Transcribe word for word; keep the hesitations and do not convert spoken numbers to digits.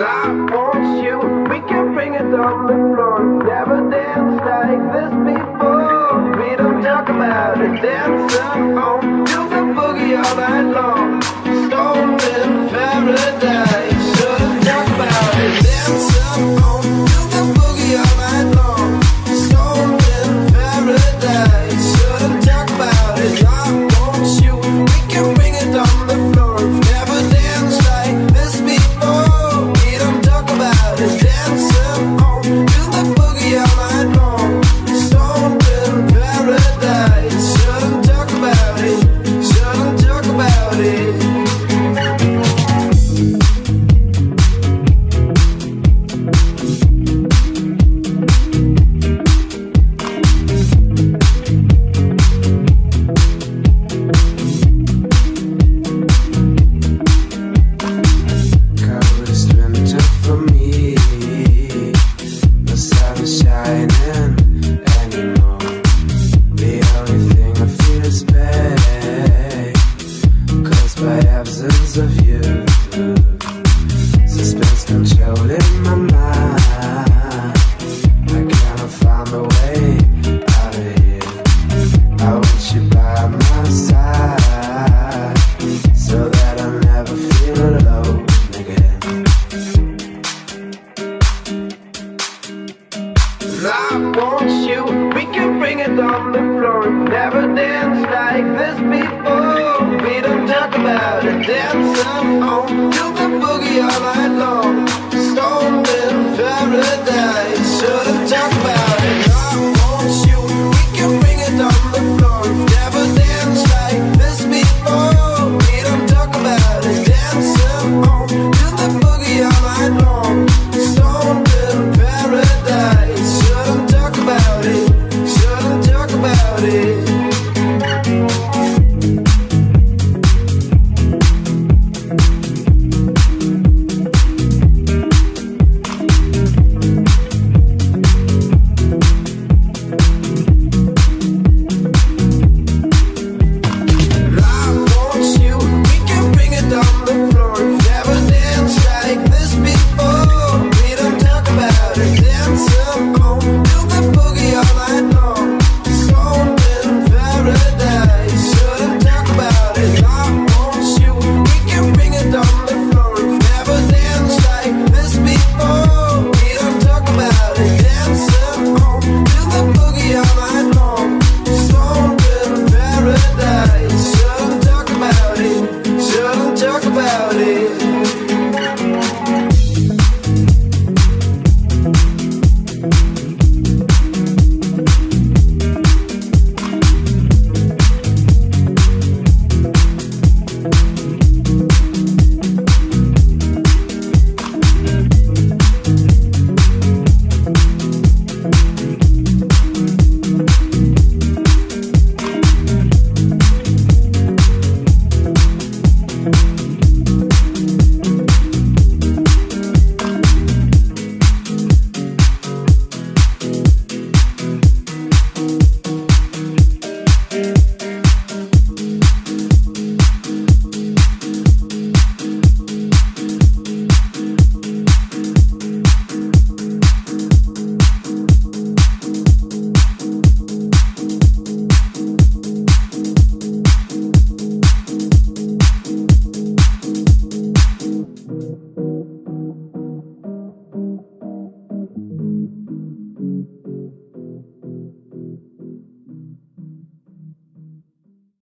I want you. We can bring it on the floor. Never danced like this before. We don't talk about it, dance alone. Do the boogie all night long. Stoned in paradise. Shouldn't talk about it, dance alone. Do the boogie all night long. Stoned in paradise. Shouldn't talk about it, I want you. We can bring it on the floor. Never danced like this before. All night long, stoned in paradise. Shouldn't talk about.